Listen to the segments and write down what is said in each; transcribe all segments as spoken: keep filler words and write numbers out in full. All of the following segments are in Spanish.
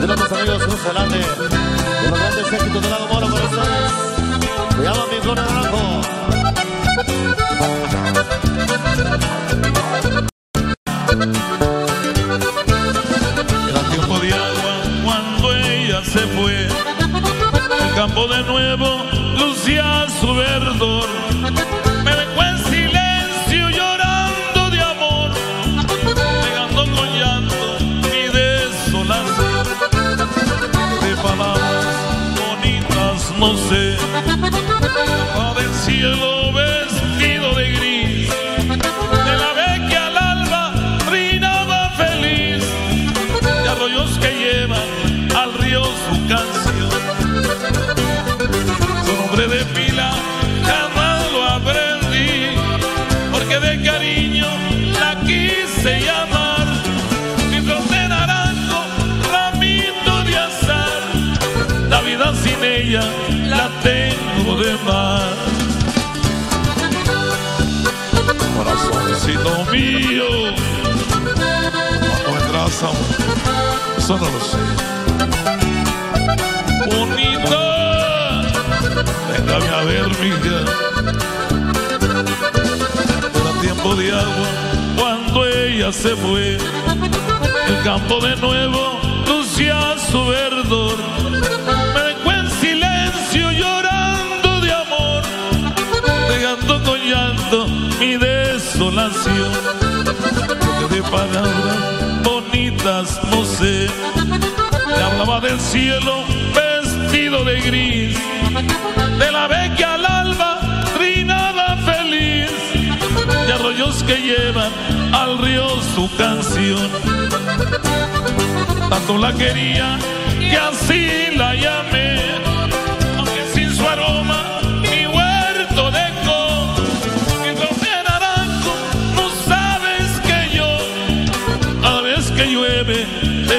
de los amigos Cruz Alante, de los grandes éxitos de Lado Moro para ustedes. Me llaman mi flor naranjo. Era tiempo de agua cuando ella se fue. El campo de nuevo lucía su verdor. Me dejó en silencio llorando de amor, llegando con llanto mi desolación. De palabras bonitas no sé, va del cielo vestido de gris. De la ve que al alba reinaba feliz, de arroyos que llevan al río su canción. Su nombre de pila jamás lo aprendí, porque de cariño la quise llamar. Mi flor de naranjo, ramito de azar, la vida sin ella la tengo de mar. Corazoncito mío, cuando vendrás aún, eso no lo sé. Bonita, véngame a ver, mija. Era tiempo de agua cuando ella se fue. El campo de nuevo lucía su verdor. Me dejó en silencio llorando de amor, dejando con llanto mi desolación. Porque de palabras bonitas no sé, me hablaba del cielo vestido de gris, de la ave que al alba trinaba feliz, de arroyos que llevan al río su canción. Tanto la quería que así la llamé, aunque sin su aroma mi huerto dejó. Mi flor de naranjo, no sabes que yo, cada vez que llueve te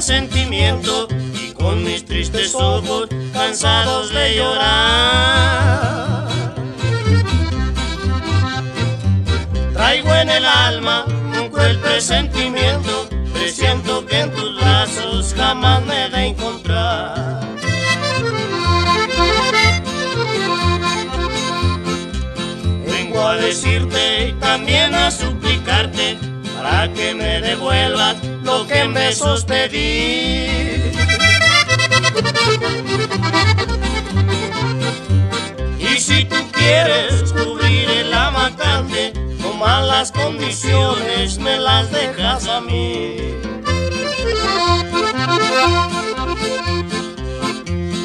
Sentimiento y con mis tristes ojos cansados de llorar, traigo en el alma un cruel presentimiento, presiento que en tus brazos jamás me he de encontrar. Vengo a decirte y también a suplicarte para que me devuelvas lo que me sospedí. Y si tú quieres cubrir el amacate, no malas condiciones me las dejas a mí.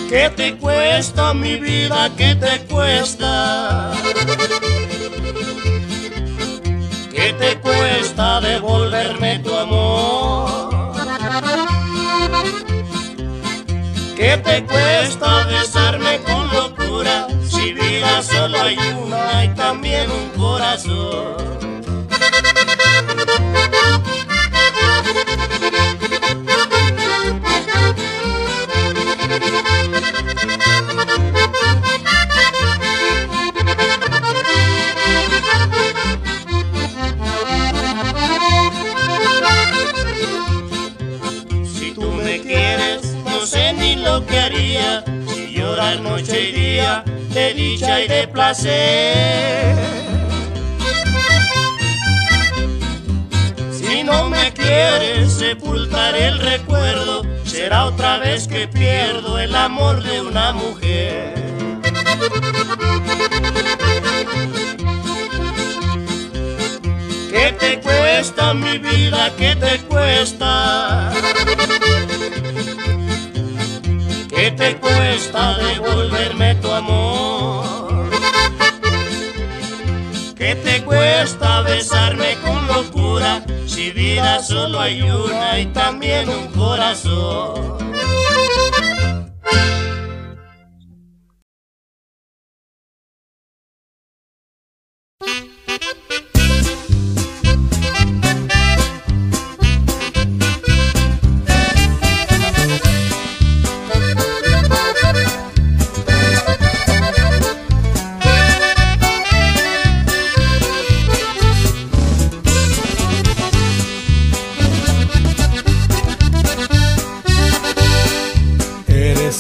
¿Qué te cuesta mi vida? ¿Qué te cuesta? ¿Qué te cuesta devolverme tu amor? ¿Qué te cuesta besarme con locura? Si vida solo hay una y también un corazón. Si llorar noche y día de dicha y de placer. Si no me quieres sepultar el recuerdo, será otra vez que pierdo el amor de una mujer. ¿Qué te cuesta mi vida? ¿Qué te cuesta? ¿Qué te cuesta devolverme tu amor? ¿Qué te cuesta besarme con locura? Si vida solo hay una y también un corazón.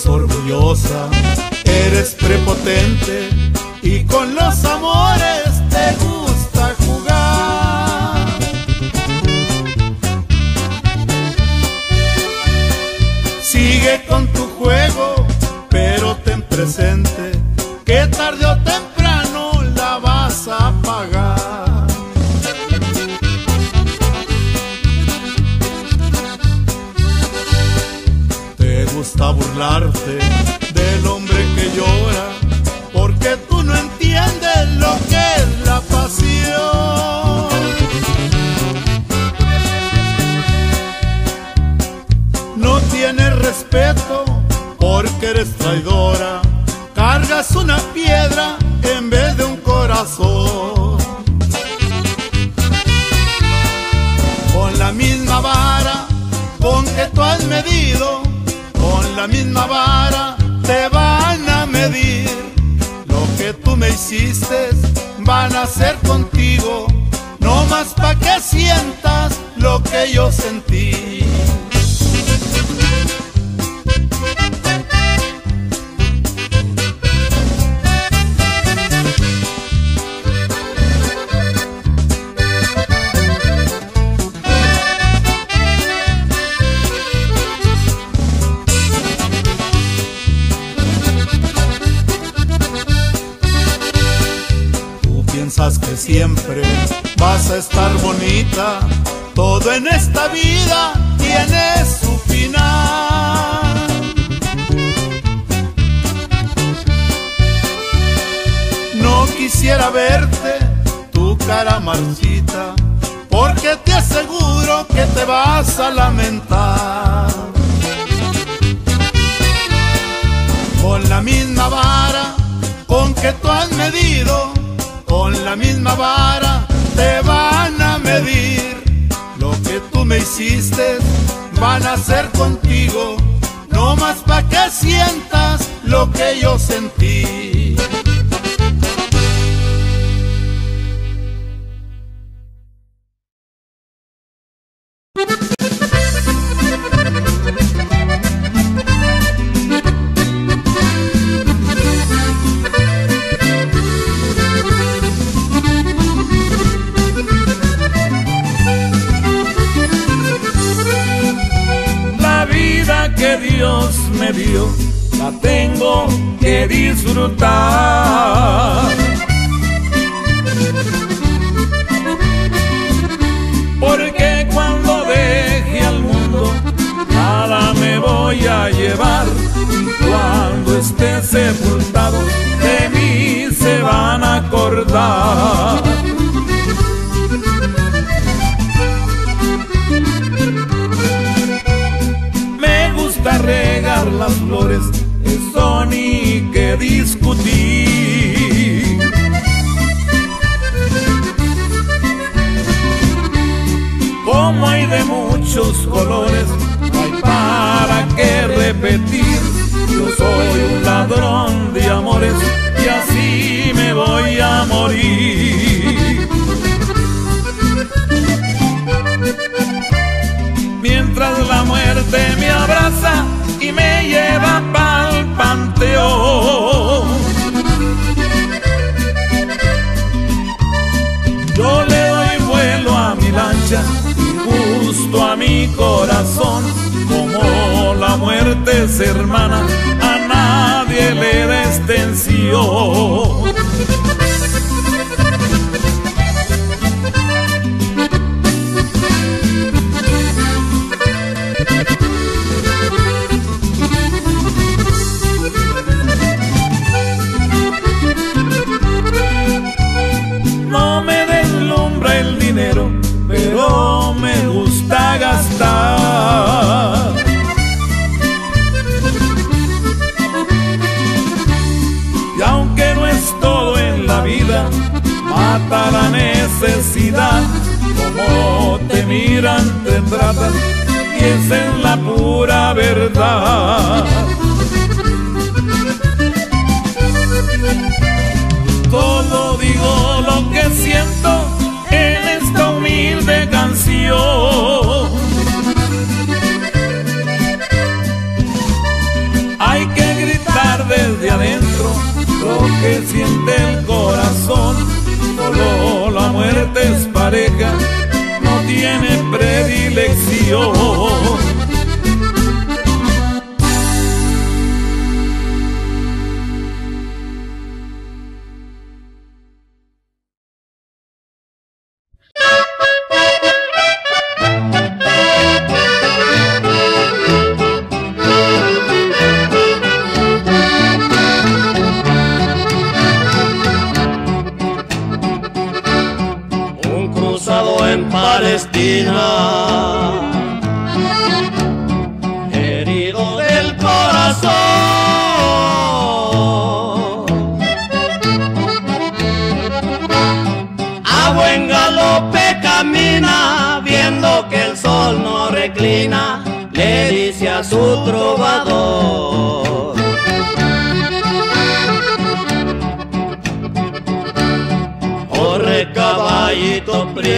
eres orgullosa, eres prepotente y con los amores te gusta jugar. Sigue con tu juego, pero ten presente que tarde o temprano la vas a pagar. Te gusta burlarte del hombre que llora, porque tú no entiendes lo que es la pasión. No tienes respeto porque eres traidora, cargas una piedra en vez de un corazón. Con la misma vara con que tú has medido, con la misma vara te van a medir. Lo que tú me hiciste van a hacer contigo, no más pa' que sientas lo que yo sentí. Piensas que siempre vas a estar bonita, todo en esta vida tiene su final. No quisiera verte tu cara marchita, porque te aseguro que te vas a lamentar. Con la misma vara con que tú has medido, con la misma vara te van a medir. Lo que tú me hiciste van a hacer contigo, no más pa' que sientas lo que yo sentí. La tengo que disfrutar, porque cuando deje al mundo nada me voy a llevar, y cuando esté sepultado de mí se van a acordar. Regar las flores, eso ni que discutir. Como hay de muchos colores, no hay para qué repetir. Yo soy un ladrón de amores y así me voy a morir. Mientras la muerte me abraza y me lleva pa'l panteón, yo le doy vuelo a mi lancha y gusto a mi corazón. Como la muerte es hermana, a nadie le da extensión. Pero me gusta gastar, y aunque no es todo en la vida, mata la necesidad. Como te miran, te tratan, y esa es la pura verdad. Todo digo lo que siento en esta humilde canción. Hay que lo que siente el corazón. Solo la muerte es pareja, no tiene predilección.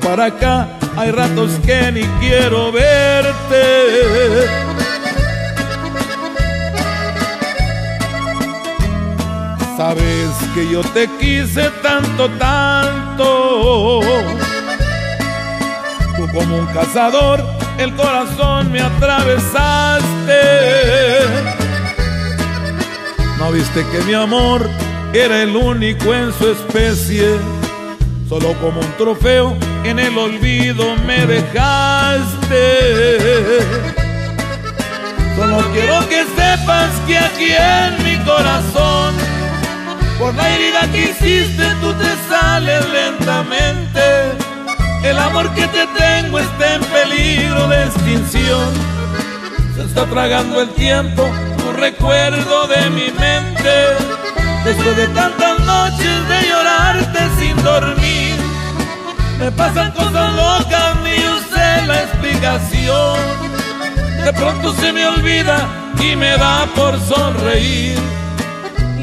Para acá hay ratos que ni quiero verte. Sabes que yo te quise tanto, tanto. Tú como un cazador, el corazón me atravesaste. ¿No viste que mi amor era el único en su especie. Solo como un trofeo en el olvido me dejaste. Solo quiero que sepas que aquí en mi corazón, por la herida que hiciste, tú te sales lentamente. El amor que te tengo está en peligro de extinción. Se está tragando el tiempo, tu recuerdo de mi mente. Después de tantas noches de llorarte sin dormir, me pasan cosas locas, ni usé la explicación. De pronto se me olvida y me da por sonreír,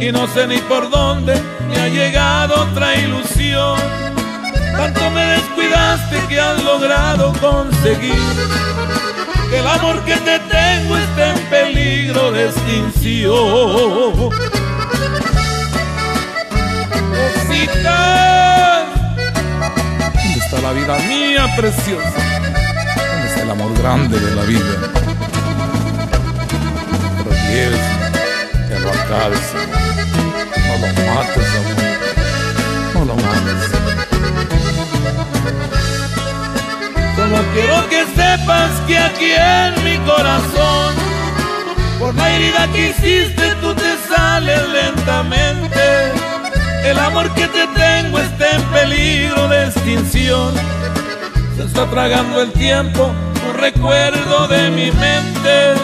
y no sé ni por dónde me ha llegado otra ilusión. Tanto me descuidaste que has logrado conseguir que el amor que te tengo esté en peligro de extinción. ¿Dónde está la vida mía preciosa? ¿Dónde está el amor grande de la vida? Pero quieres que lo acabes, no lo mates, amor, no lo mates. Solo quiero que sepas que aquí en mi corazón, por la herida que hiciste, tú te sales lentamente. El amor que te tengo está en peligro de extinción. Se está tragando el tiempo, un recuerdo de mi mente.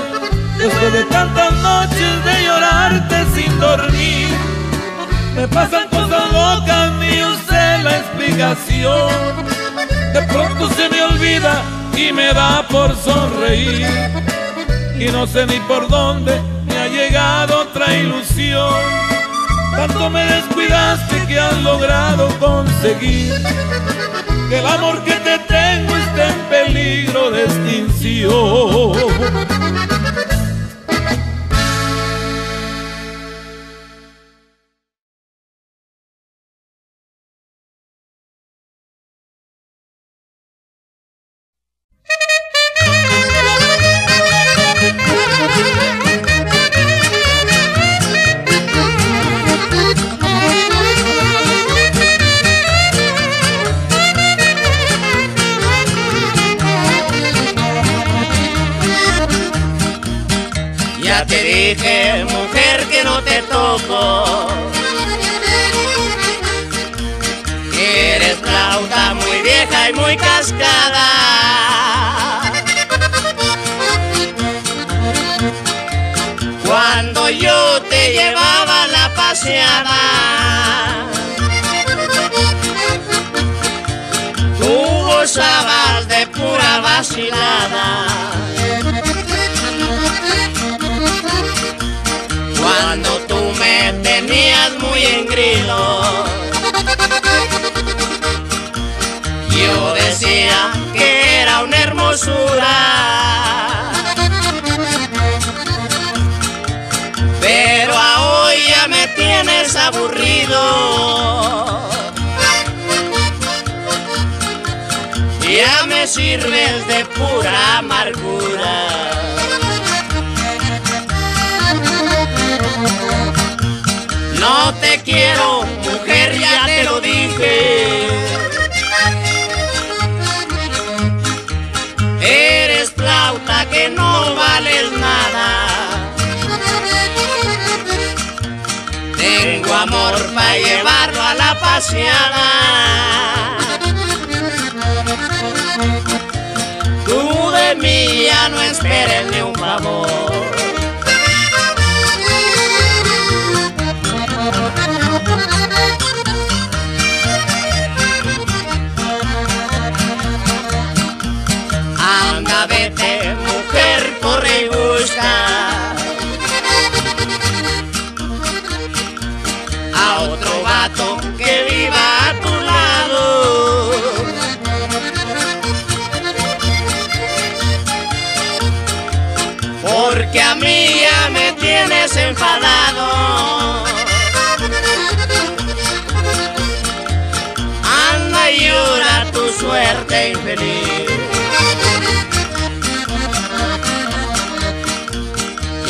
Después de tantas noches de llorarte sin dormir, me pasan cosas locas, ni usé la explicación. De pronto se me olvida y me da por sonreír, y no sé ni por dónde me ha llegado otra ilusión. Tanto me descuidaste que has logrado conseguir que el amor que te tengo esté en peligro de extinción. Sirves de pura amargura. No te quiero, mujer, ya te lo dije. Eres flauta que no vales nada. Tengo amor para llevarlo a la paseada. Tú de mí ya no esperes ni un favor. Anda, vete, mujer, corre y busca a otro vato que viva a tu lado. Porque a mí ya me tienes enfadado. Anda y llora tu suerte infeliz.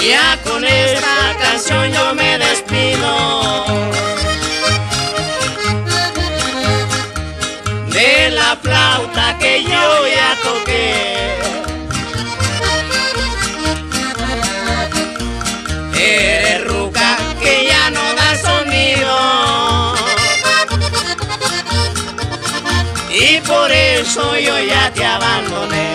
Ya con esta canción yo me despido. paso yo ya te abandoné.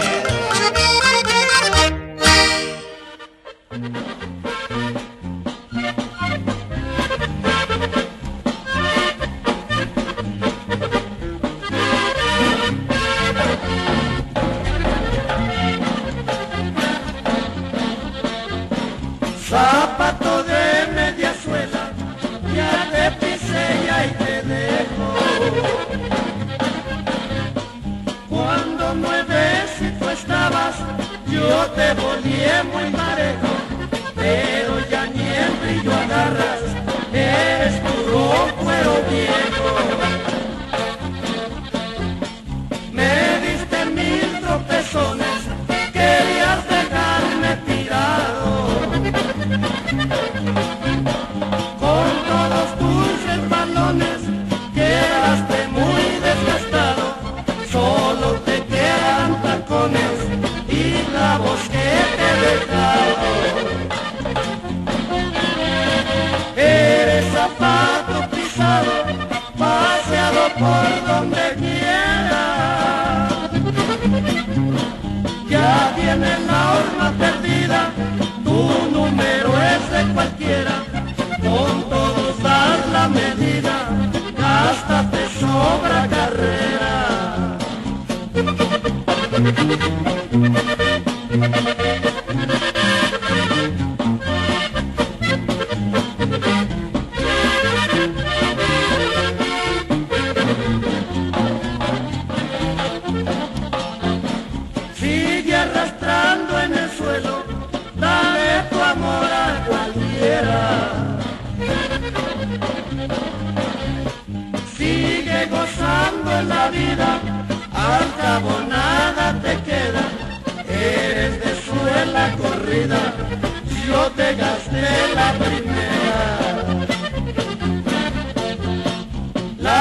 Zapato de media suela, ya te pisé y ahí te dejo. Cuando nuevecito estabas, yo te volví muy parejo, pero ya ni el brillo agarras, eres puro cuero viejo. Me diste mil tropezones, querías dejarme tirado. Con todos tus balones quedaste muy desgastado, solo te quedan tacones y clavos que te he dejado. Eres zapato pisado, paseado por donde quiera. Ya viene la horma perdida, tu número es de cualquiera, con todos das la medida, hasta te sobra carrera. Sigue arrastrando en el suelo, dale tu amor a cualquiera. Sigue gozando en la vida, al cabo nada te queda. Eres de suela corrida, yo te gasté la primera. La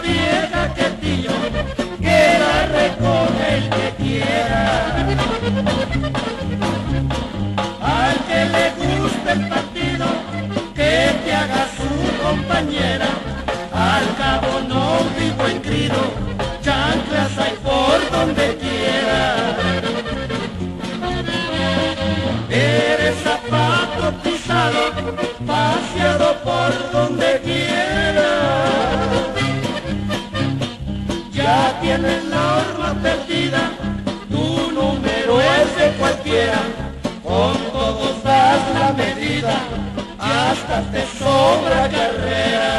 vieja que tío, que la recoge el que quiera. Al que le gusta el partido, que te haga su compañera. Al cabo no vivo en crido, chanclas hay por donde quiera. Eres zapato pisado, paseado por donde quiera. Ya tienes la horma perdida, tu número es de cualquiera. Con todos das la medida, hasta te sobra carrera.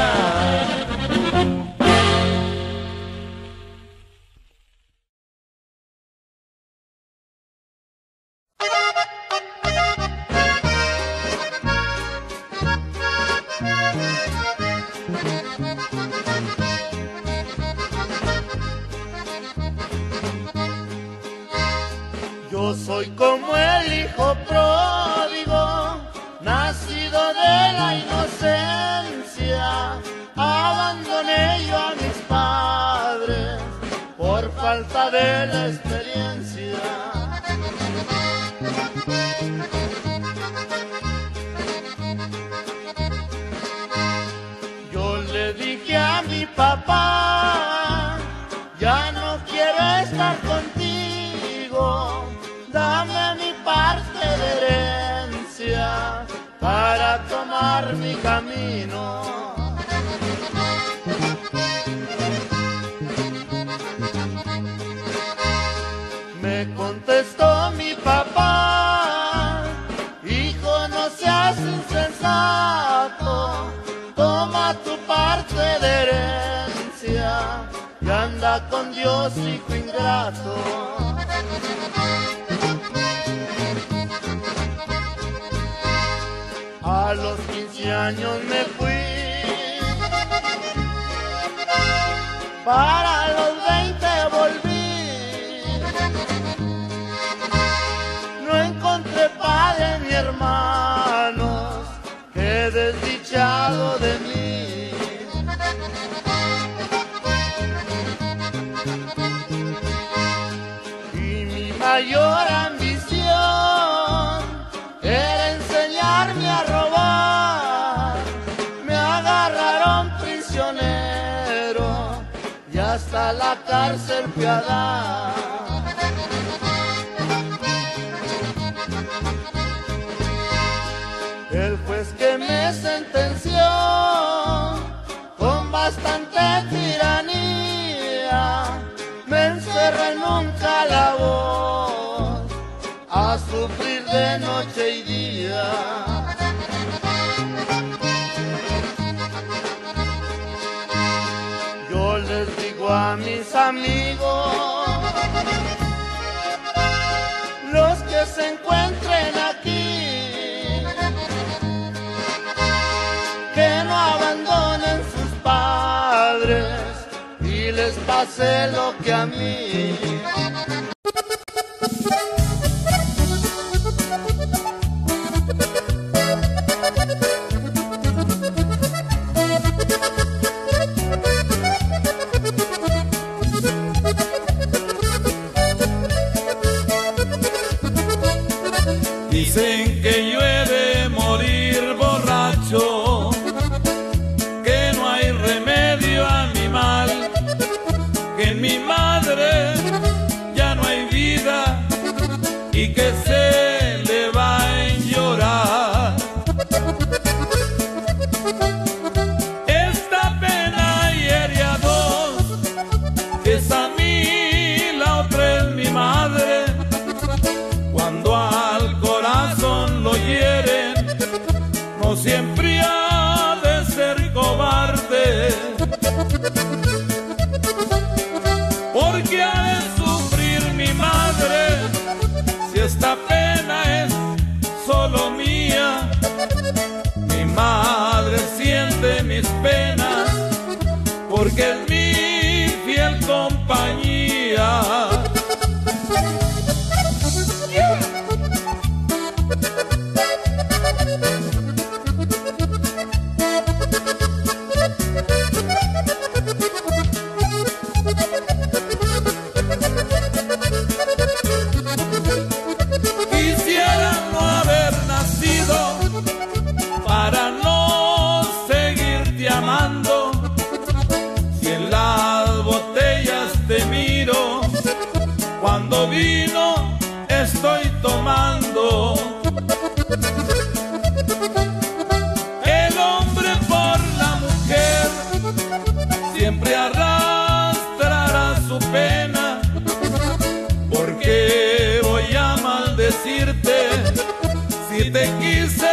Yo soy como el hijo pródigo, nacido de la inocencia. Abandoné yo a mis padres por falta de la experiencia. Yo le dije a mi papá, ya no quiero estar contigo, dame mi parte de herencia para tomar mi camino. Me contestó mi papá, hijo, no seas insensato, toma tu parte de herencia y anda con Dios, hijo ingrato. A los quince años me fui para los veinte volví. No encontré padre ni hermanos, qué desdichado de mí. Y mi mayor ambición era enseñarme a robar. Me agarraron prisionero y hasta a la cárcel Piedad. El juez que me sentenció con bastante tiranía me encerró en un calabozo a sufrir de noche y día. A mis amigos, los que se encuentren aquí, que no abandonen sus padres y les pase lo que a mí. Dicen que yo he de morir borracho, que no hay remedio a mi mal, que en mi madre ya no hay vida y que se le va a llorar. Esta pena hiere a dos, es a mí, la otra es mi madre. Cuando al corazón lo hieren, no siempre ha de ser cobarde, porque ha de sufrir mi madre, si esta pena es solo mía. Mi madre siente mis penas, porque es mi fiel compañía. Cuando vino estoy tomando. El hombre por la mujer siempre arrastrará su pena, porque voy a maldecirte si te quise.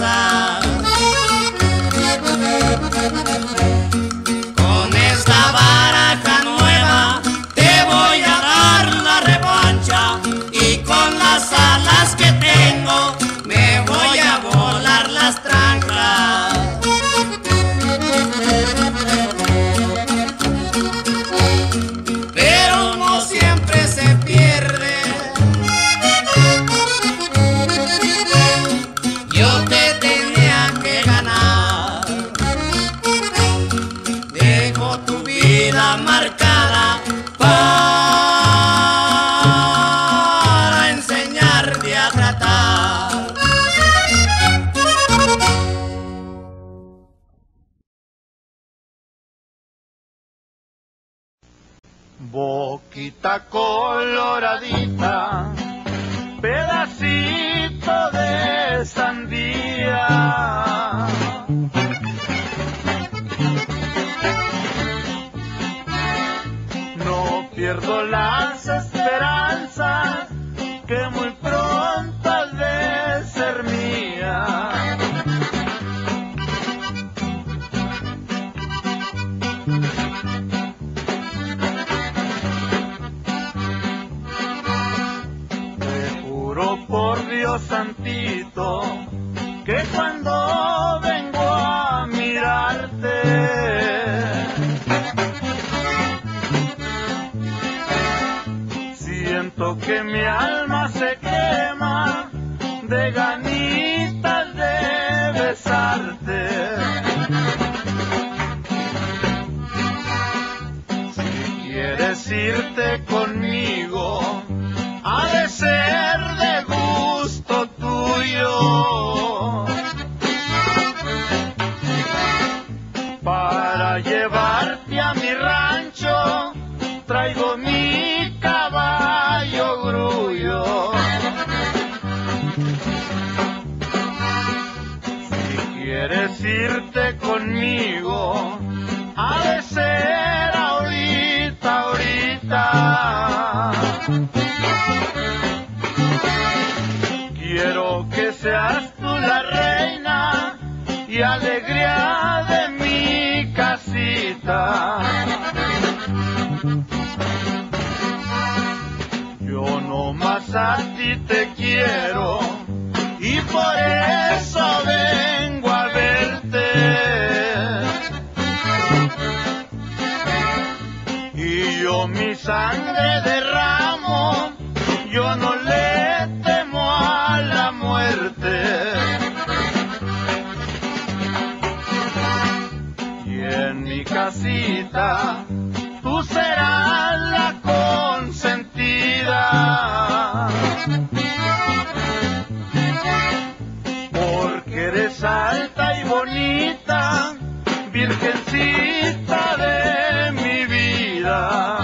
danza. Con esta baraja nueva te voy a dar la revancha, y con las alas que tengo me voy a volar las trancas. Pero no siempre se pierde. Yo te tenía que ganar. Dejo tu vida marcada para enseñarte a tratar. Boquita coloradita, pedacito de sandía. No pierdo las esperanzas que muy pronto has de ser mía. Te juro por Dios santito que cuando vengo a mirarte siento que mi alma se quema de ganitas de besarte. Si quieres irte conmigo ha de ser de gusto tuyo, para llevarte a mi rancho traigo mi caballo grullo. Si quieres irte conmigo ha de ser ahorita, ahorita. Quiero que seas tú la reina y alegría de mi casita. Yo nomás a ti te quiero y por eso vengo a verte. Y yo mi sangre derramo, yo no le temo a la muerte. Y en mi casita tú serás la consentida, porque eres alta y bonita, virgencita de mi vida.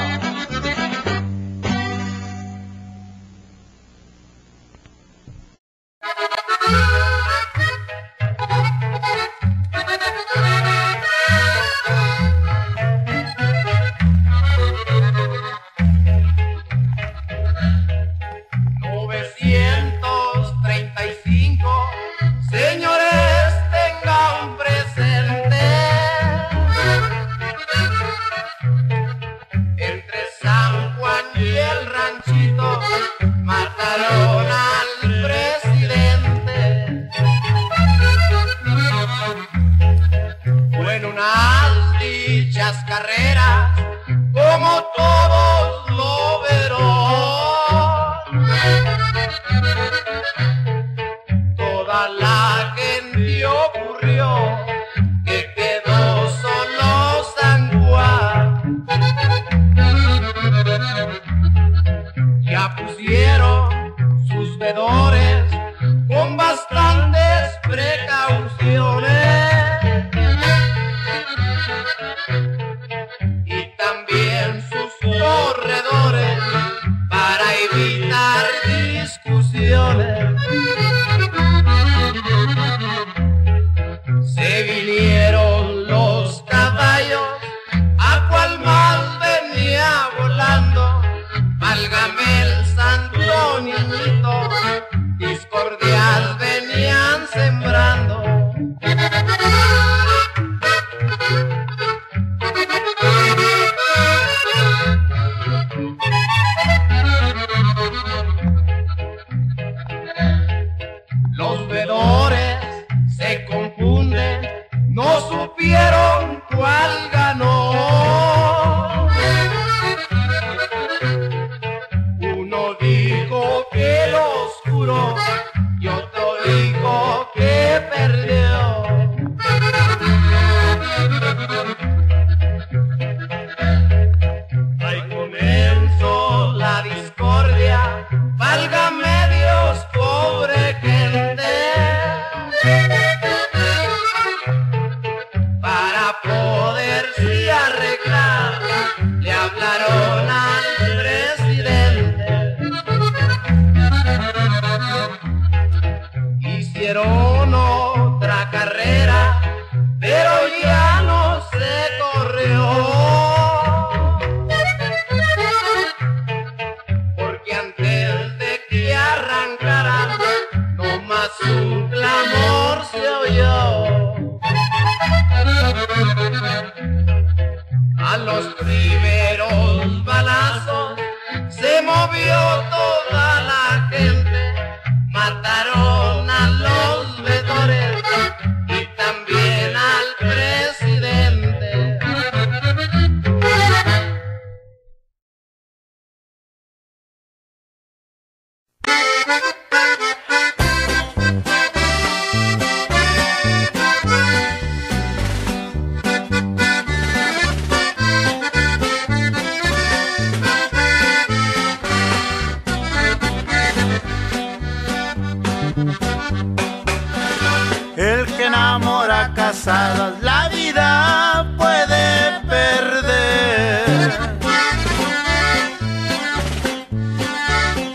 La vida puede perder.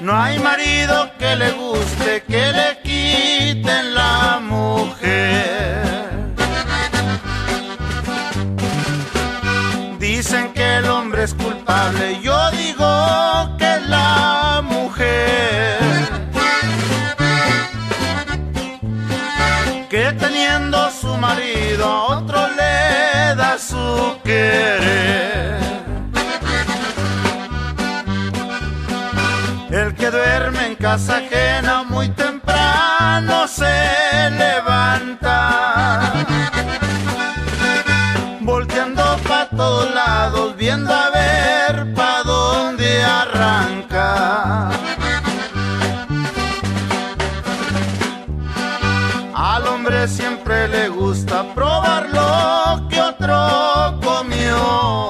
No hay marido que le guste que le quiten la mujer. Dicen que el hombre es culpable, yo digo que es la mujer, que teniendo su marido a otro le da su querer. El que duerme en casa ajena muy temprano se levanta, volteando pa' todos lados, viendo a ver pa' dónde arranca. Al hombre siempre le gusta probar lo que otro comió,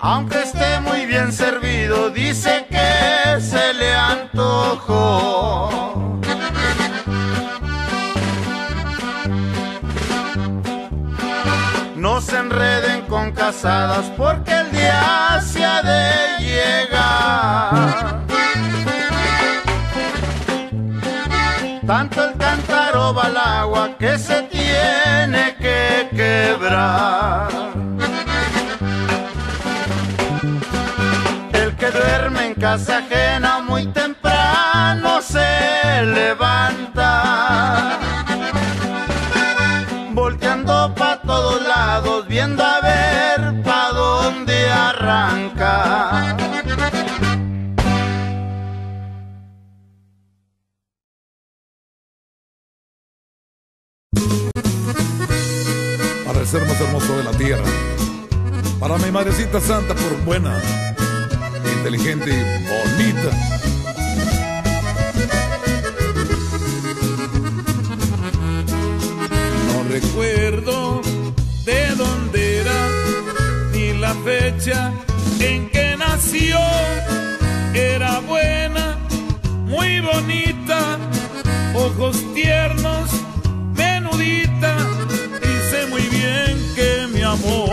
aunque esté muy bien servido, dice que se le antojó. No se enreden con casadas porque el día se ha de llegar. Tanto el cántaro va al agua que se tiene que quebrar. El que duerme en casa ajena muy temprano se levanta, volteando pa' todos lados, viendo a ver pa' dónde arranca. Para el ser más hermoso de la tierra, para mi madrecita santa, por buena, inteligente y bonita. No recuerdo de dónde era ni la fecha en que nació. Era buena, muy bonita, ojos tiernos, menudita, y sé muy bien que me amó.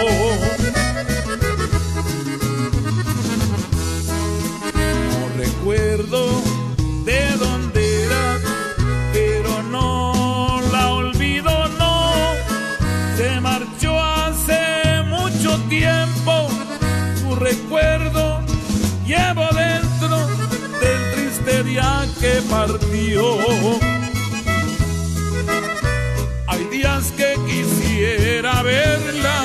No recuerdo de dónde era, pero no la olvido, no. Se marchó hace mucho tiempo, su recuerdo llevo dentro del triste día que partió. Hay días que quisiera verla,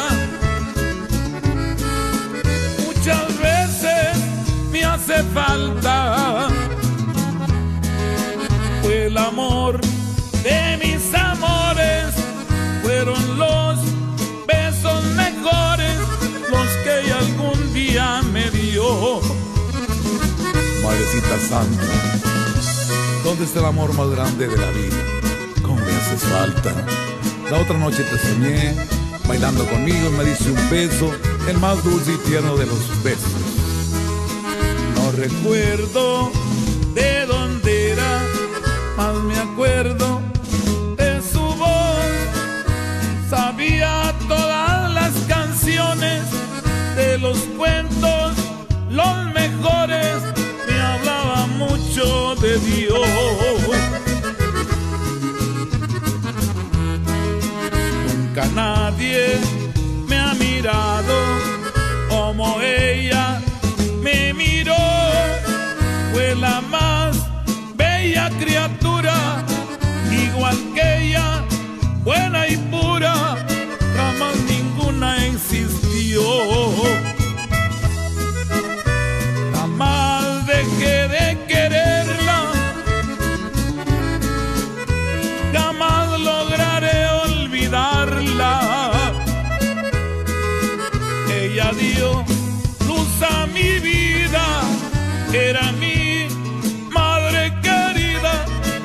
muchas veces me hace falta. Fue el amor de mis amores, fueron los besos mejores, los que ella algún día me dio. Madrecita santa, ¿dónde está el amor más grande de la vida? Falta. La otra noche te soñé bailando conmigo, me diste un beso, el más dulce y tierno de los besos. No recuerdo de dónde era, más me acuerdo de su voz. Sabía todas las canciones de los cuentos, los mejores, me hablaba mucho de Dios. Nunca nadie me ha mirado como ella me miró. Fue la más bella criatura, igual que ella, buena y pura, jamás ninguna existió. dio luz a mi vida, era mi madre querida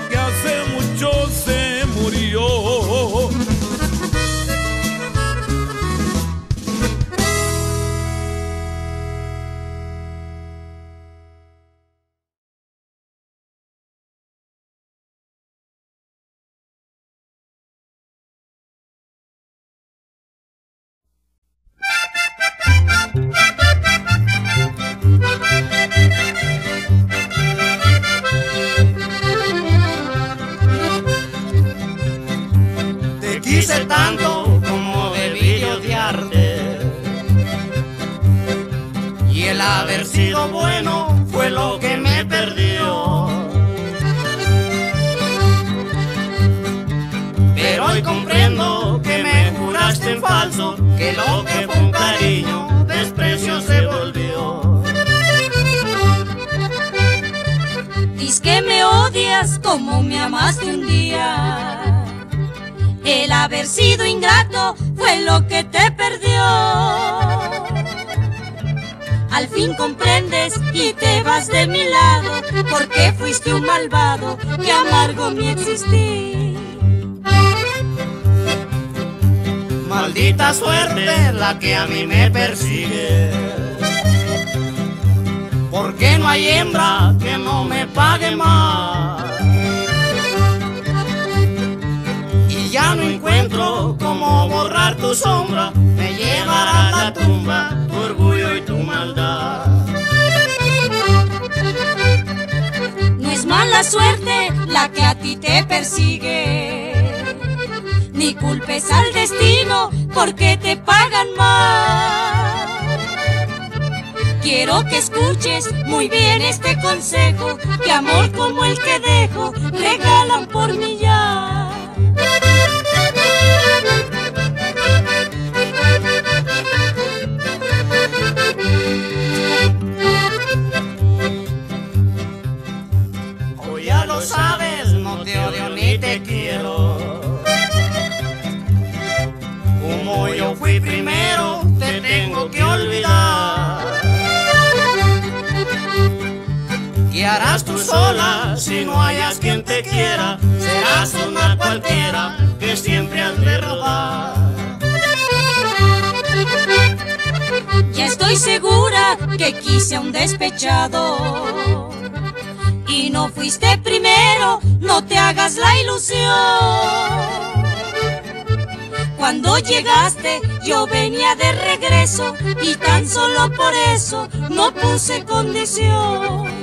que hace mucho se murió. Que lo que fue un cariño, desprecio se volvió. Diz que me odias como me amaste un día. El haber sido ingrato fue lo que te perdió. Al fin comprendes y te vas de mi lado, porque fuiste un malvado que amargo mi existir. Maldita suerte la que a mí me persigue, porque no hay hembra que no me pague más. Y ya no encuentro cómo borrar tu sombra, me llevará a la tumba tu orgullo y tu maldad. No es mala suerte la que a ti te persigue, ni culpes al destino porque te pagan mal. Quiero que escuches muy bien este consejo, que amor como el que dejo regalan por millar. O ya lo sabes, no te odio ni te quiero. Como yo fui primero, te tengo que olvidar. Guiarás tú sola si no hayas quien te quiera. Serás una cualquiera que siempre has de robar. Ya estoy segura que quise a un despechado y no fuiste primero, no te hagas la ilusión. Cuando llegaste yo venía de regreso y tan solo por eso no puse condición.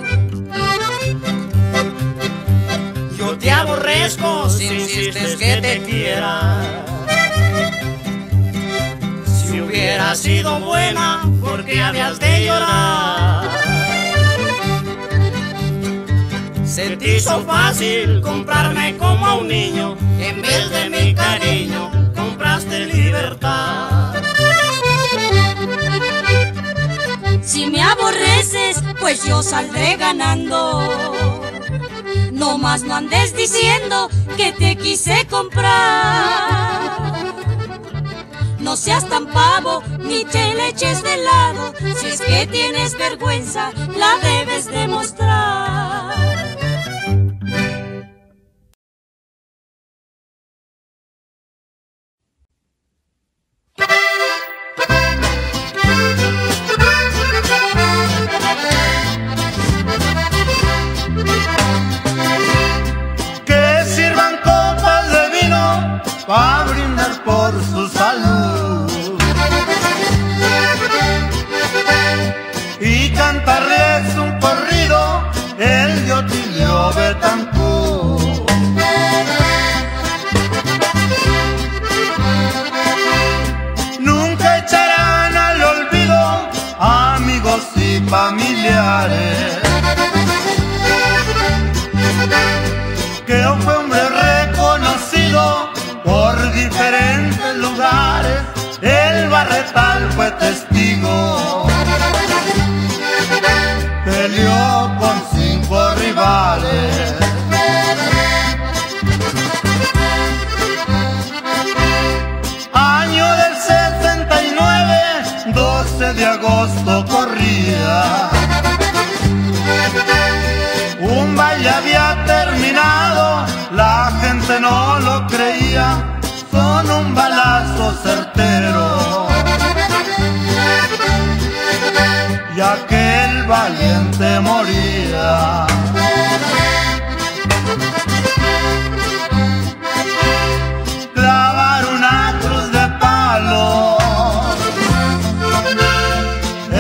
Yo te aborrezco si insistes que te quiera. Si hubieras sido buena, ¿por qué habías de llorar? Se te hizo fácil comprarme como a un niño, en vez de mi cariño de libertad. Si me aborreces, pues yo saldré ganando. No más no andes diciendo que te quise comprar. No seas tan pavo, ni te le eches de lado. Si es que tienes vergüenza, la debes demostrar. Va a brindar por su salud y cantarles un corrido agosto corría. Un baile había terminado, la gente no lo creía. Son un balazo certero. Y aquel valiente moría. Clavar una cruz de palo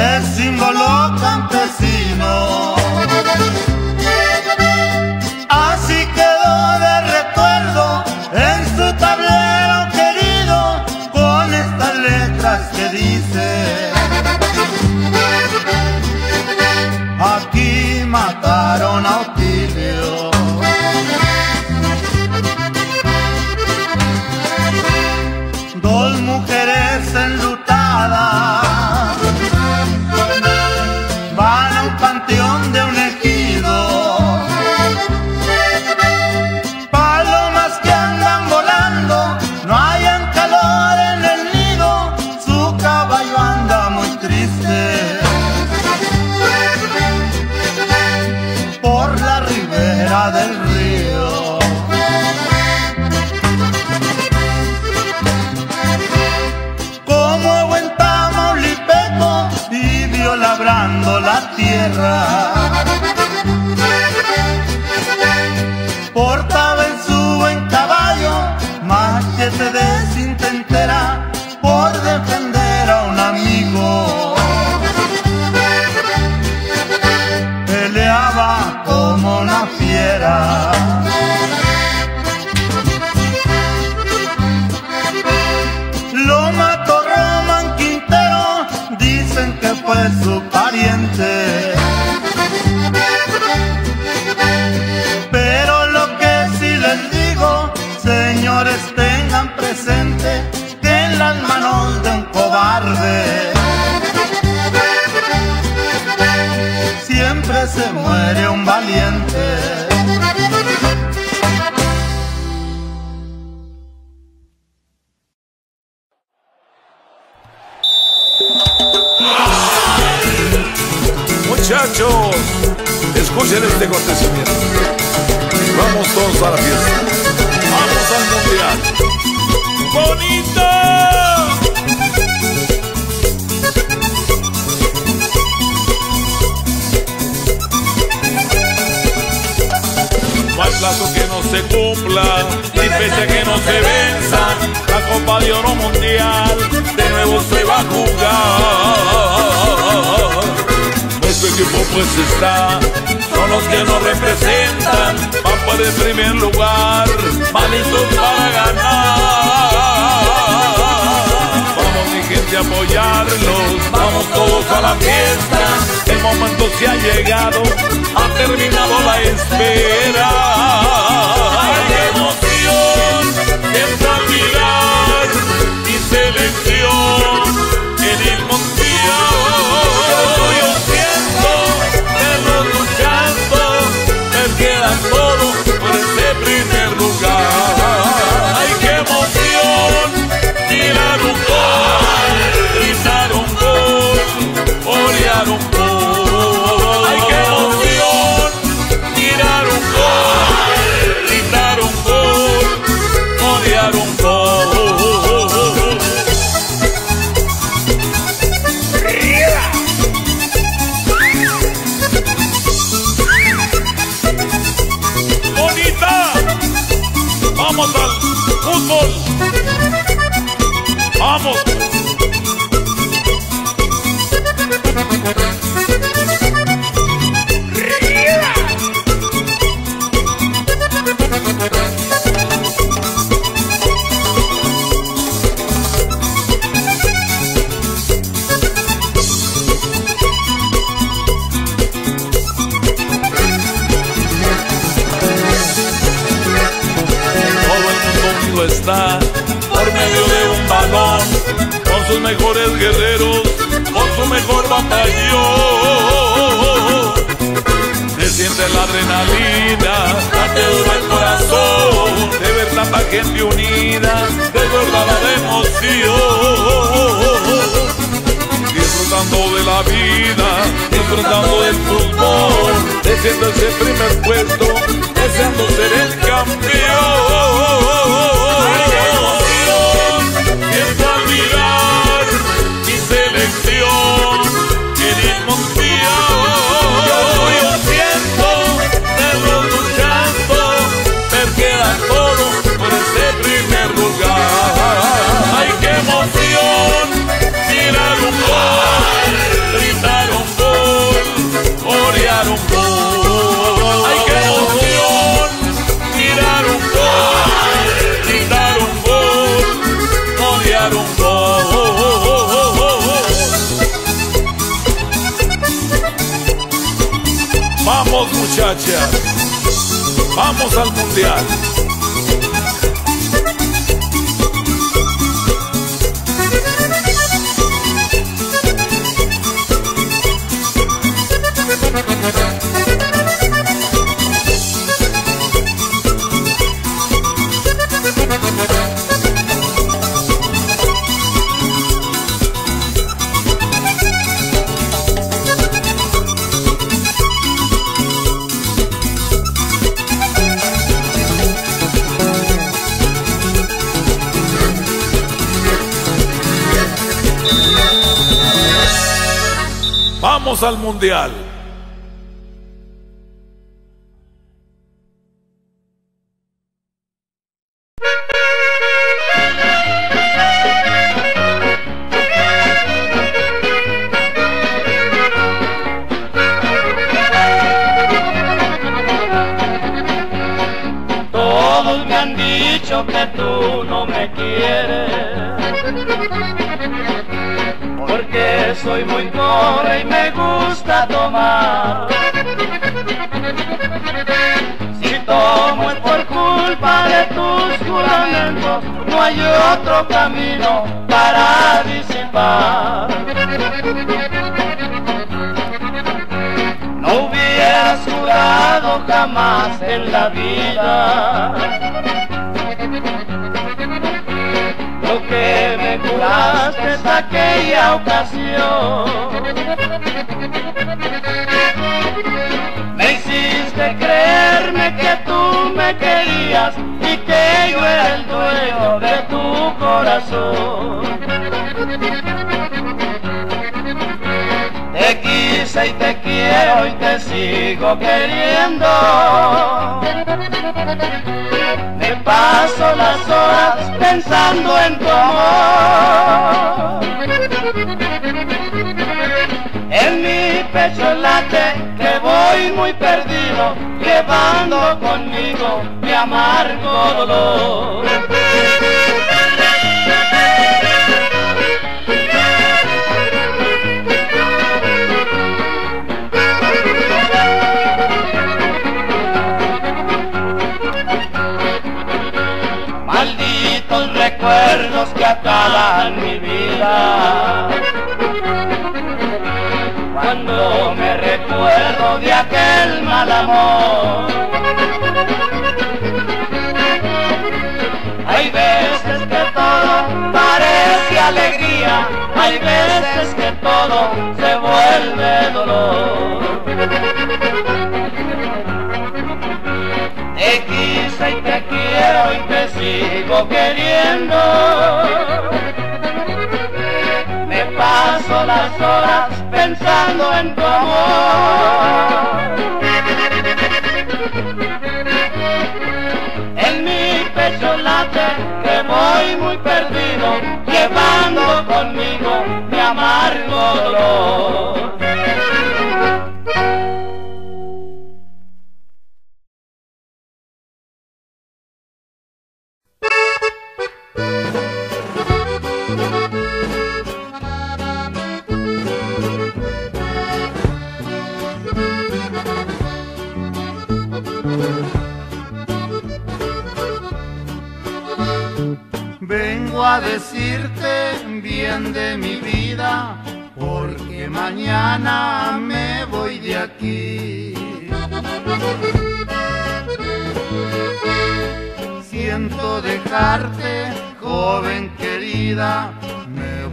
es símbolo campesino. Así quedó de recuerdo en su tablero querido, con estas letras que dice: aquí mataron a Otilio. Dos mujeres enlutadas van a un panteón de un ejido. Palomas que andan volando, no hayan calor en el nido. Su caballo anda muy triste por la ribera del río. Como buen tamaulipeco vivió labrando la tierra. Portaba en su buen caballo machete de cinta entera por defender a un amigo. Peleaba como una fiera. Lo mató Román Quintero, dicen que fue su pariente. Pero lo que sí les digo, señores, tengan presente que en las manos de un cobarde siempre se muere un valiente. Muchachos, escuchen este acontecimiento. Vamos todos a la fiesta. Vamos al mundial. ¡Bonito! No hay plazo que no se cumpla, ni fecha que no se venza. La Copa de Oro Mundial de nuevo se va a jugar. Nuestro equipo pues está, son los que nos representan. Van por el primer lugar, van listos para ganar. Vamos mi gente a apoyarlos, vamos todos a la fiesta. El momento se ha llegado, ha terminado la espera. ¡Ay, qué emoción! Esta mirar y selección en el mundial. Yo siento verlos luchando, me quedan todos por ese primer lugar. ¡Ay, qué emoción! Tirar un gol, gritar un gol, olear un gol. ¡Vamos! ¡Riera! Todo el mundo está por medio de un balón, con sus mejores guerreros, con su mejor batallón. Se siente la adrenalina, late duro el corazón, de ver tanta gente unida, desbordada de emoción. Disfrutan disfrutando de la vida, disfrutando del fútbol, deseando ese primer puesto, deseando ser el campeón. ¡Ay, qué emoción! Pienso al mirar mi selección en el mundial. Yo soy un tiempo negro luchando, me queda todo por ese primer lugar. ¡Ay, qué emoción! Tirar un gol, gritar un gol, orear un gol. ¡Ay, qué emoción! Tirar un gol, gritar un gol, orear un gol. Vamos, muchachas, vamos al mundial. Vamos al mundial.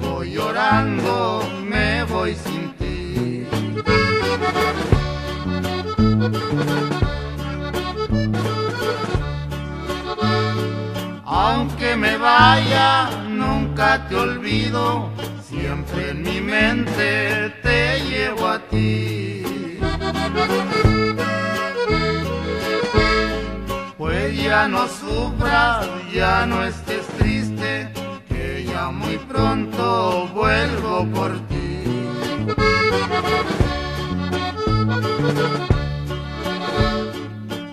Voy llorando me voy sin ti. Aunque me vaya, nunca te olvido, siempre en mi mente te llevo a ti. Pues ya no sufras, ya no estés triste, que ya muy pronto vuelvo por ti.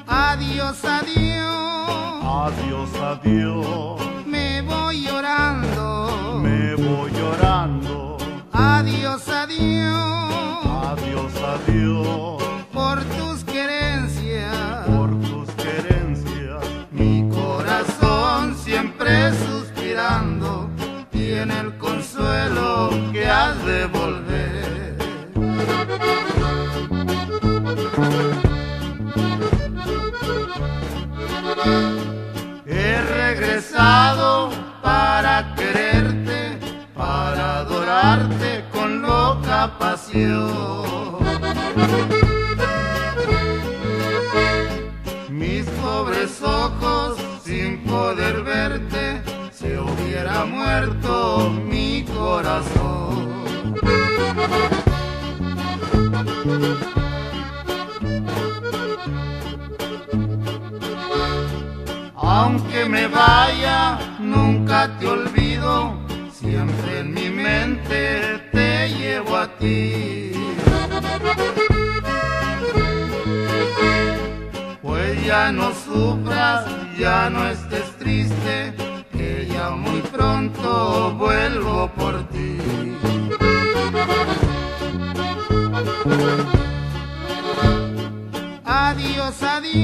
Adiós, adiós, adiós, adiós, me voy llorando, me voy llorando. Adiós, adiós, adiós, adiós, por tus querencias, por tus querencias. Mi corazón siempre suspirando tiene el consuelo que has de volver. He regresado para quererte, para adorarte con loca pasión. Mis pobres ojos sin poder verte, se hubiera muerto mi corazón. Aunque me vaya, nunca te olvido, siempre en mi mente te llevo a ti. Pues ya no sufras, ya no estés triste, que ya muy pronto vuelvo por ti. Adiós, adiós,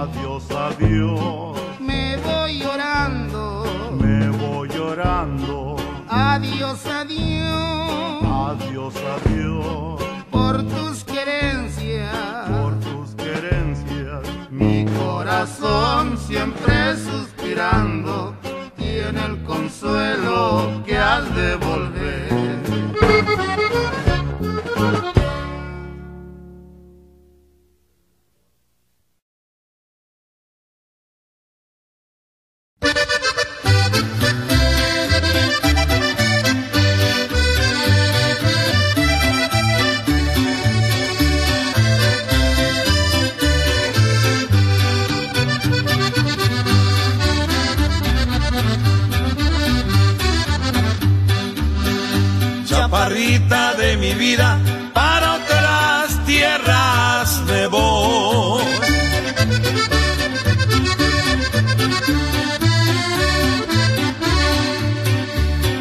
adiós, adiós, me voy llorando, me voy llorando. Adiós, adiós, adiós, adiós, por tus querencias, por tus querencias. Mi corazón siempre suspirando tiene el consuelo que has de volver. Chaparrita de mi vida, para otras tierras me voy.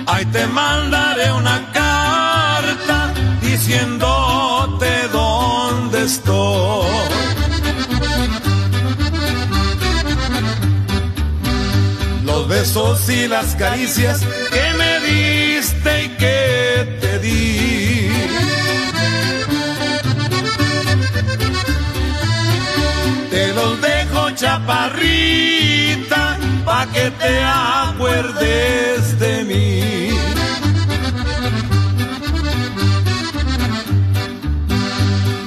Ahí te mandaré una carta diciéndote dónde estoy. Los besos y las caricias que me diste y que te di, te los dejo, chaparrita, pa' que te acuerdes de mí.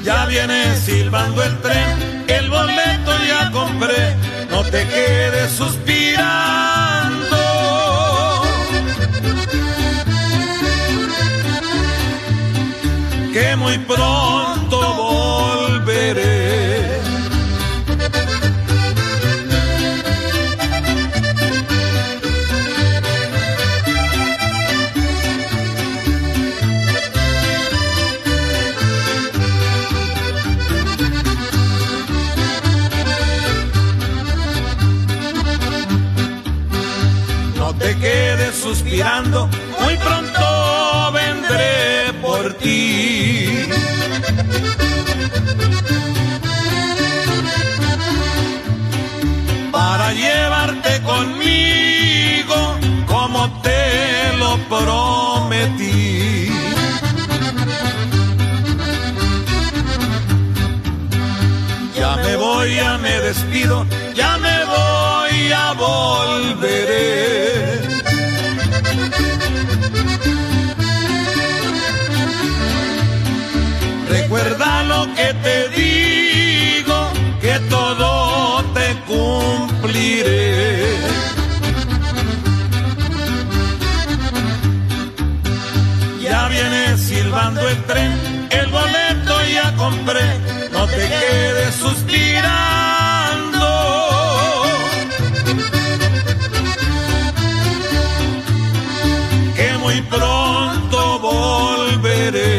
Ya viene silbando el tren, el boleto ya compré, no te quedes suspirando. Que muy pronto volveré. No te quedes suspirando, muy pronto vendré por ti. Para llevarte conmigo como te lo prometí. Ya me voy, ya me despido, ya me voy, ya volveré. lo que te digo, que todo te cumpliré. Ya viene silbando el tren, el boleto ya compré, no te quedes suspirando. Que muy pronto volveré.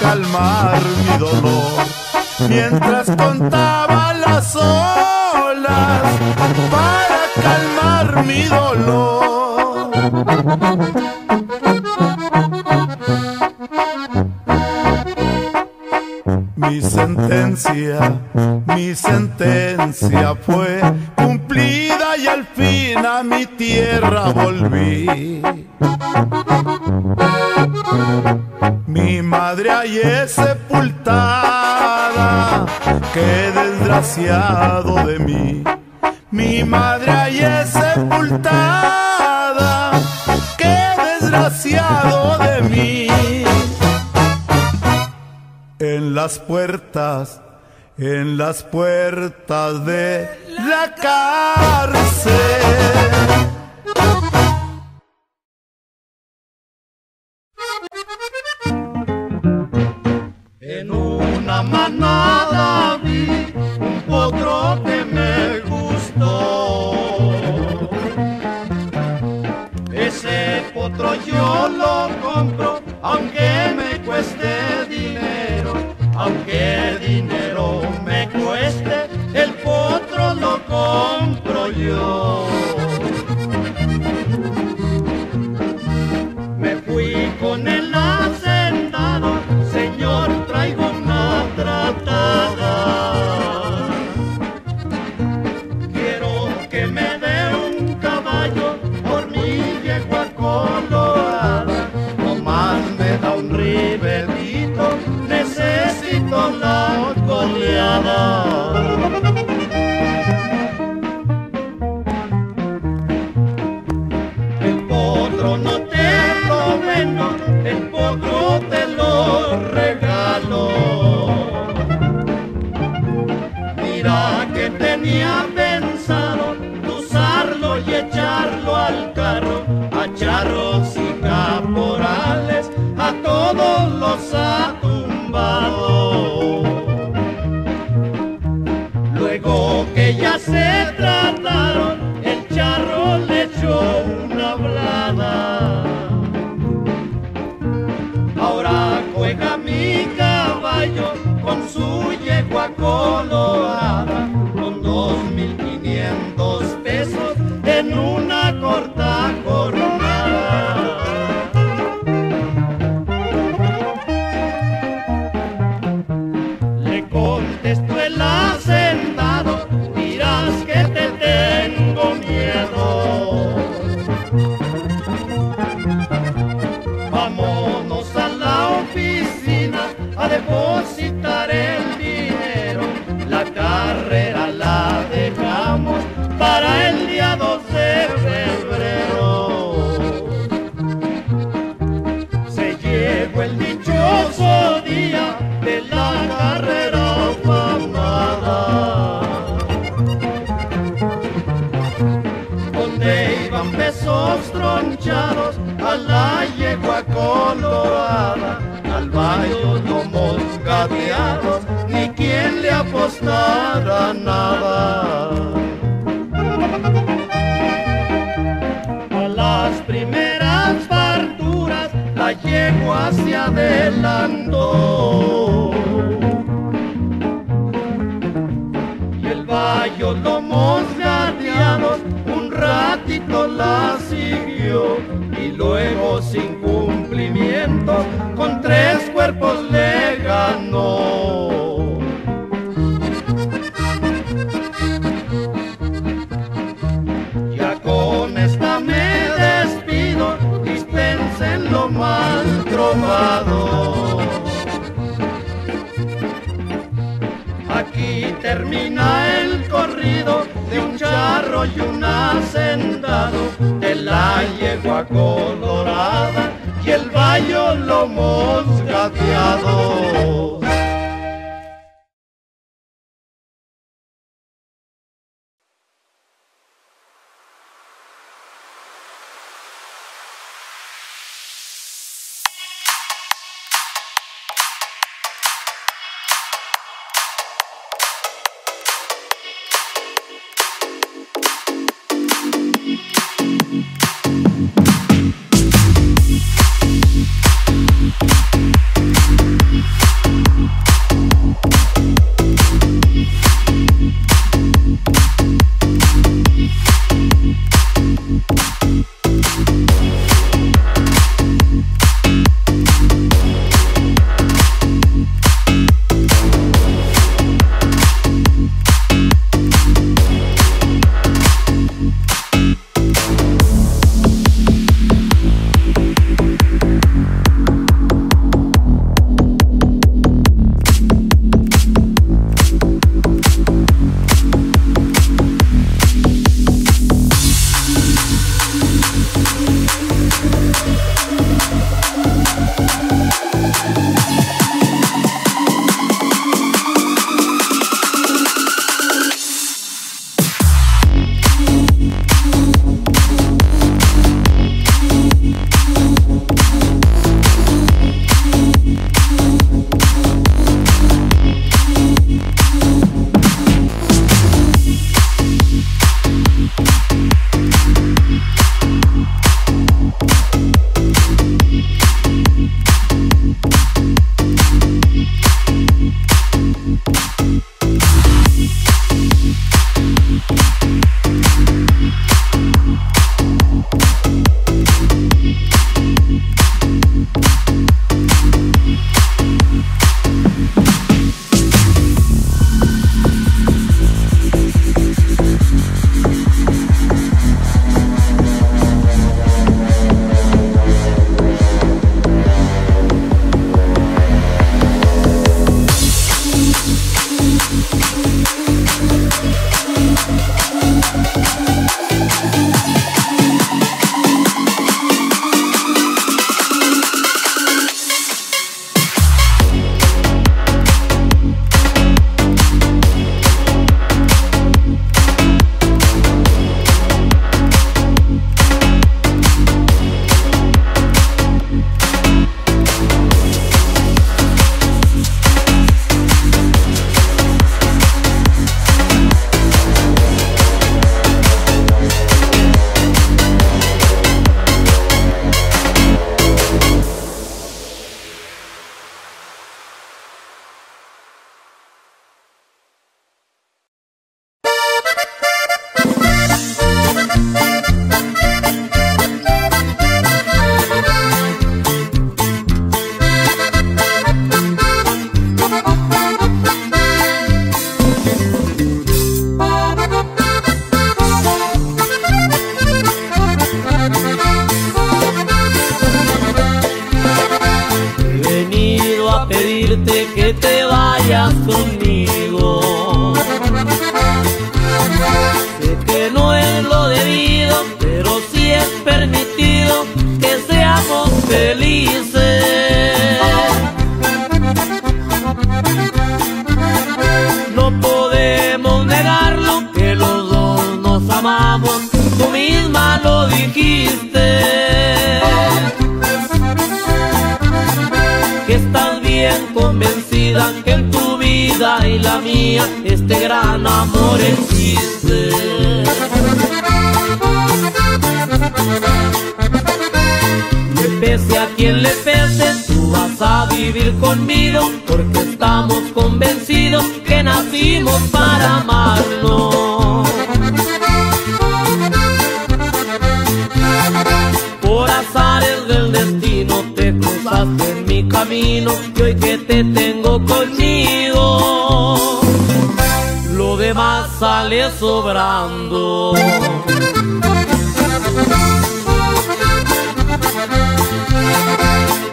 Calmar mientras contaba las olas para calmar mi dolor. Mi sentencia, mi sentencia fue cumplida y al fin a mi tierra volví. Mi madre allí es sepultada, qué desgraciado de mí. Mi madre allí es sepultada, qué desgraciado de mí. En las puertas, en las puertas de la cárcel. En una manada vi un potro que me gustó. Ese potro yo lo compro, aunque me cueste dinero. Aunque dinero me cueste, el potro lo compro yo. Me fui con el hacendado, señor, traigo una tratada. Quiero que me dé un caballo por mi yegua colorada. Nomás me da un riberito, necesito la coleada. El potro no te lo vendo, el potro te lo regalo. Mira que tenía pensado usarlo y echarlo al carro, a charros y caporales, a todos los ha tumbado. Luego que ya se trataron, el charro le echó una blada. Ahora juega mi caballo con su yegua colorada, con dos mil quinientos pesos en una corta jornada. Le contestó el hacendado, dirás que te tengo miedo. Vámonos a la oficina a depositar el dinero. La carrera la dejamos para el día dos de febrero. Se llegó el dichoso día de la carrera afamada, donde iban besos tronchados a la yegua colorada, al baño no moscadeados, ni quien le apostara nada. A las primeras parturas la yegua se adelantó y el baño lo moscadeados un ratito la siguió, y luego sin cumplimiento con tres cuerpos le ganó. Ya con esta me despido, dispensen lo mal trovado. Aquí termina el corrido de un charro y un hacendado, de la yegua colorada y el bayo lomos gateados. We'll be right back. te vayas conmigo. Sé que no es lo debido, pero sí es permitido que seamos felices. No podemos negarlo, que los dos nos amamos, tú misma lo dijiste. Que estás bien convencida que en tu vida y la mía este gran amor existe. Le pese a quien le pese, tú vas a vivir conmigo, porque estamos convencidos que nacimos para amarnos. Por azares del destino te cruzaste en mi camino, y hoy que te tengo conmigo, lo demás sale sobrando.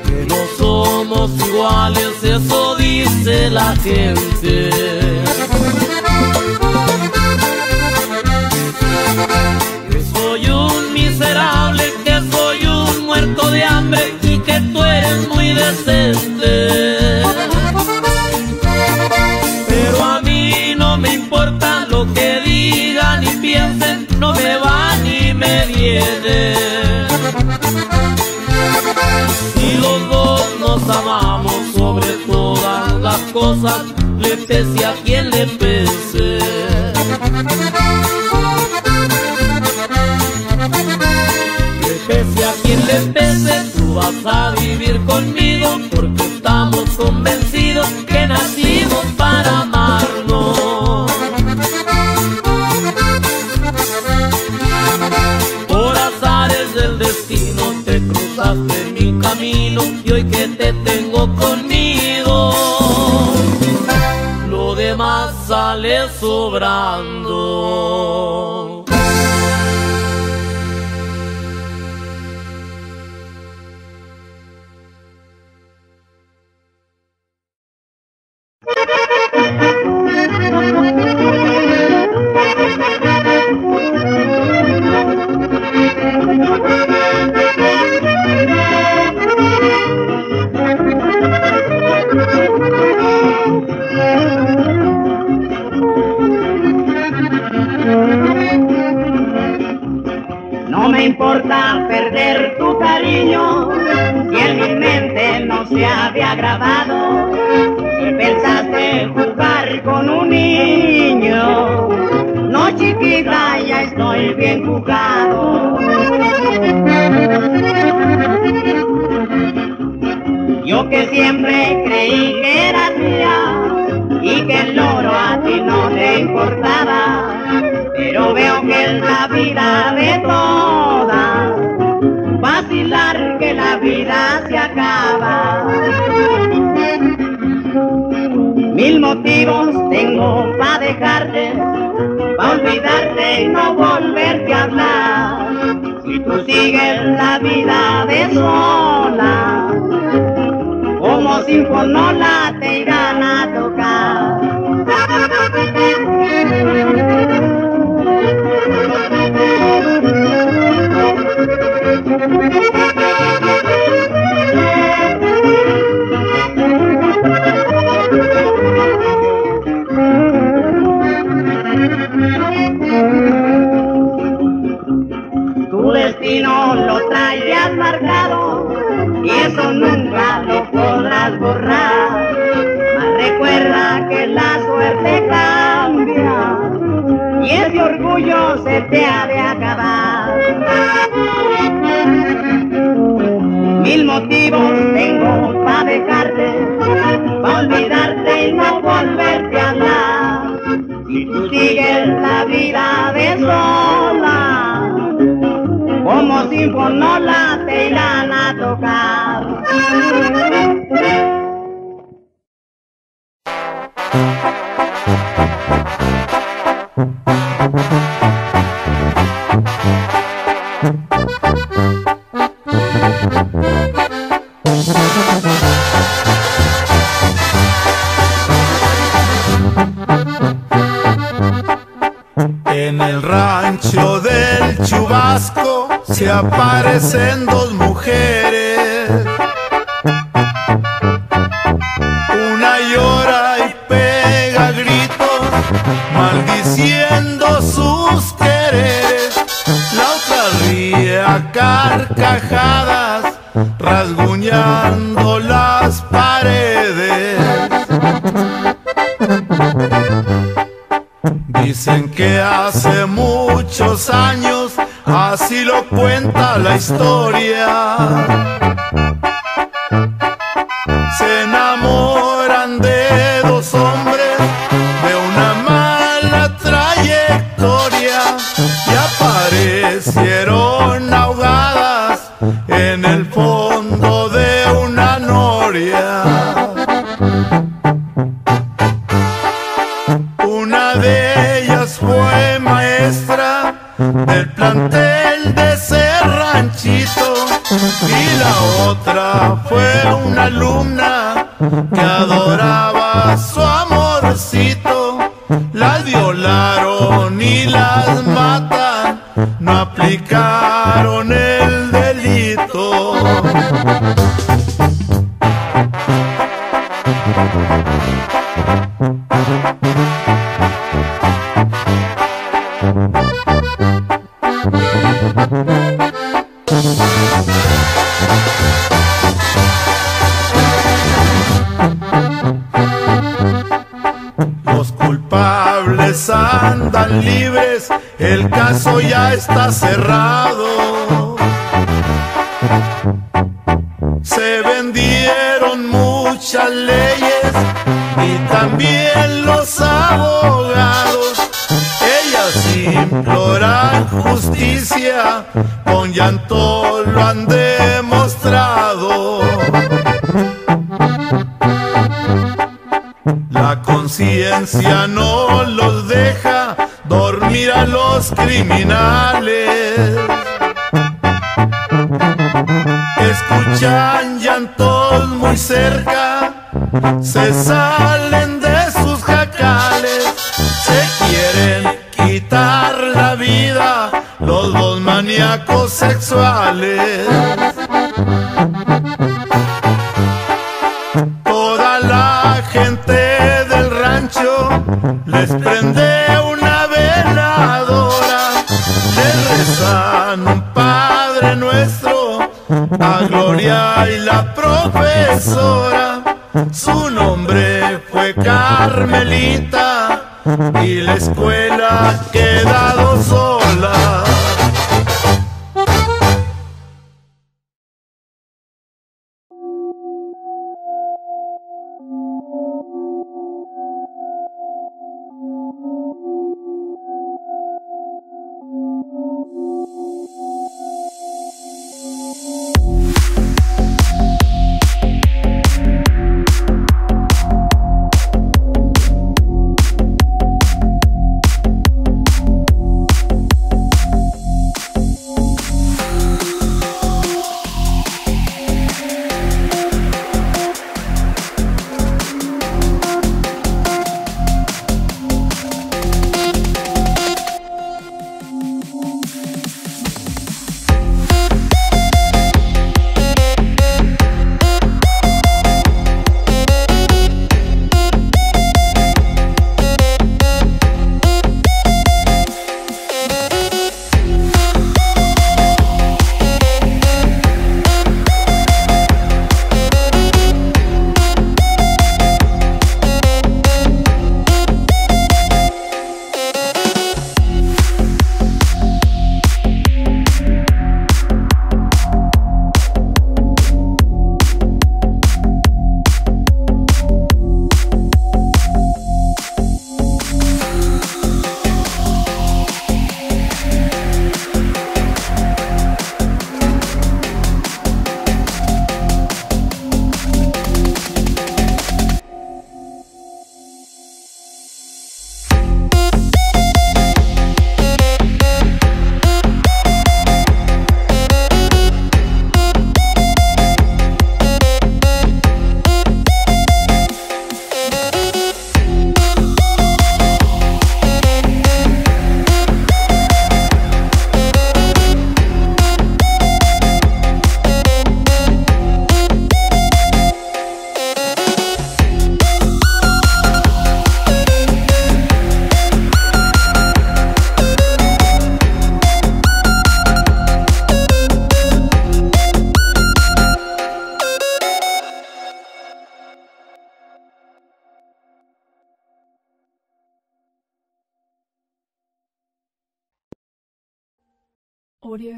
Que no somos iguales, eso dice la gente. Que soy un miserable, que soy un muerto de hambre, y que tú eres muy decente. Pero a mí no me importa lo que digan y piensen, no me va ni me viene. Y los dos nos amamos sobre todas las cosas, le pese a quien le pese. Le pese a quien le pese, tú vas a vivir conmigo, porque estamos convencidos que nacimos para amarnos. Por azares del destino te cruzaste en mi camino, y hoy que te tengo conmigo, lo demás sale sobrando. No me importa perder tu cariño, si en mi mente no se había grabado que pensaste jugar con un niño. No, chiquita, ya estoy bien jugado. Yo que siempre creí que era tía y que el loro a ti no te importaba, pero veo que es la vida de todas, vacilar que la vida se acaba. Mil motivos tengo pa' dejarte, pa' olvidarte y no volverte a hablar. Si tú sigues la vida de sola, como sinfonola te irán a tocar. Tu destino lo traías marcado y eso nunca lo podrás borrar. Mas recuerda que la suerte cambia y ese orgullo se te ha de acabar. Mil motivos tengo pa' dejarte, pa' olvidarte y no volverte a hablar. Si tú sigues la vida de sola, como sinfonola te irán a tocar. el rancho del Chubasco se aparecen dos mujeres. Una llora y pega gritos, maldiciendo sus quereres. La otra ríe a carcajadas, rasguñando las paredes. Dicen que hace muchos años, así lo cuenta la historia, se enamoran de dos hombres de una mala trayectoria y aparecieron ahogadas en el fondo de una noria. Una de ellas fue maestra del plantel de ese ranchito y la otra fue una alumna que adoraba a su amorcito. Las violaron y las matan, no aplicaron el delito. Los culpables andan libres, el caso ya está cerrado. Se vendieron muchas leyes y también los abogados. Ellas imploran justicia, con llanto lo han demostrado. La conciencia no los deja dormir a los criminales. Escuchan llantos muy cerca, se salen de sus jacales, se quieren quitar la vida los dos maníacos sexuales. Toda la gente del rancho les prende una veladora, les rezan un Padre Nuestro a Gloria y la profesora. Su nombre fue Carmelita y la escuela ha quedado sola. Audio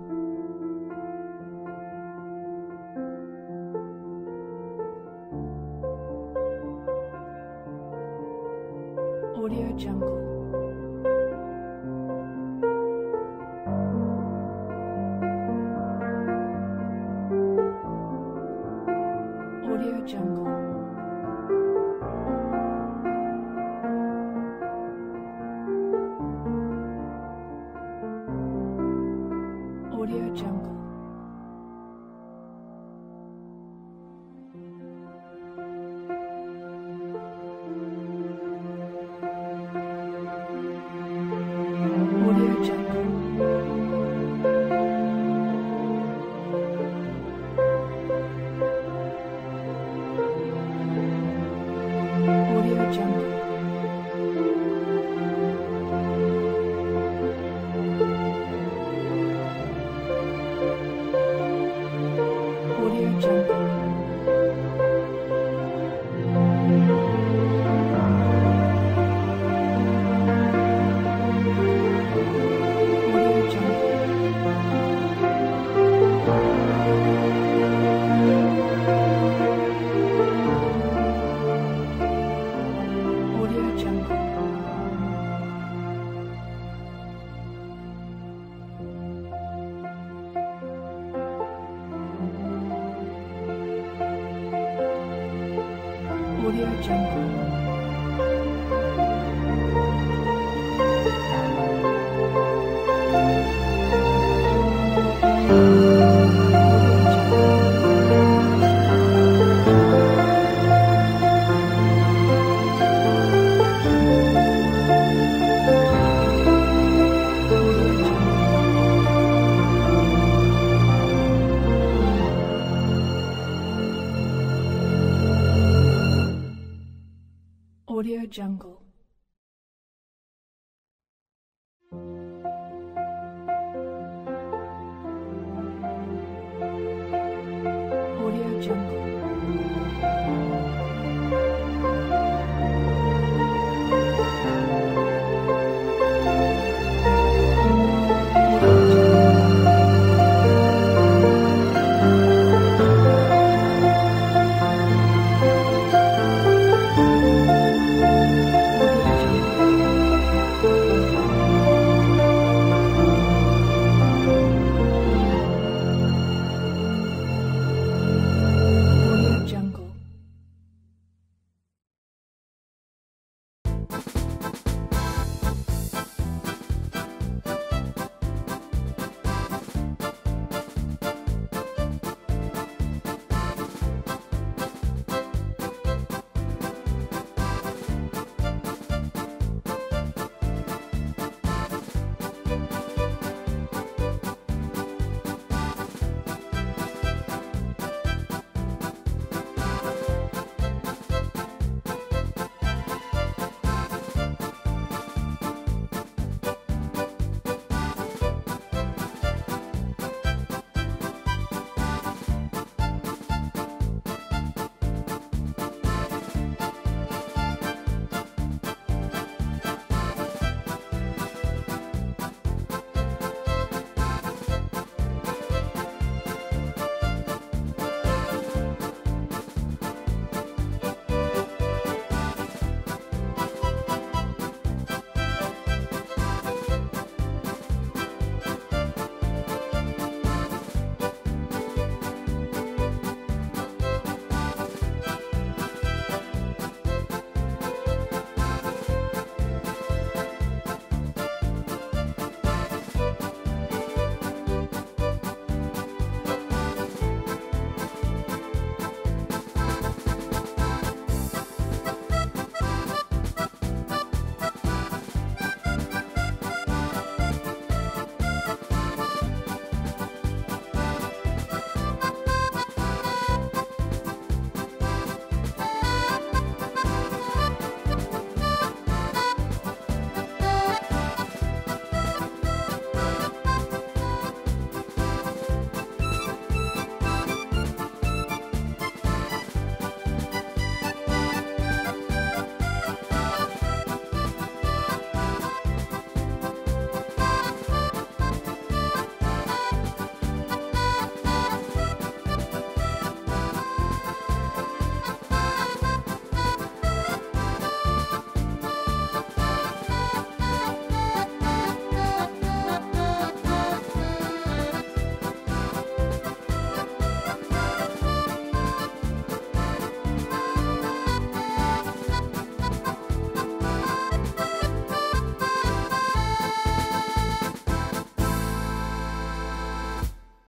Audio Jungle. Audio Jungle. Audio Jungle. Jungle. Audio Jungle. Audio Jungle. Audio Jungle. Audio Jungle.